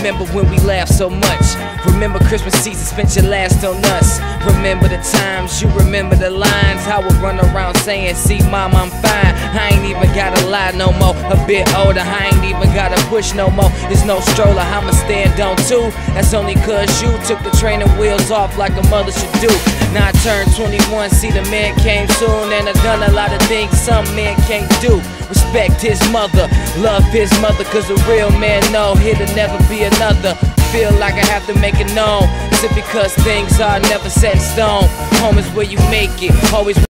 Remember when we laughed so much. Remember Christmas season, spent your last on us. Remember the times, you remember the lines. I would run around saying, see mom, I'm fine. I ain't even gotta lie no more. A bit older, I ain't even gotta push no more. There's no stroller, I'ma stand on two. That's only cause you took the training wheels off like a mother should do. Now I turned 21, see the man came soon. And I done a lot of things some men can't do. Respect his mother, love his mother, cause a real man know it'll never be another. Feel like I have to make it known, is it because things are never set in stone? Home is where you make it, always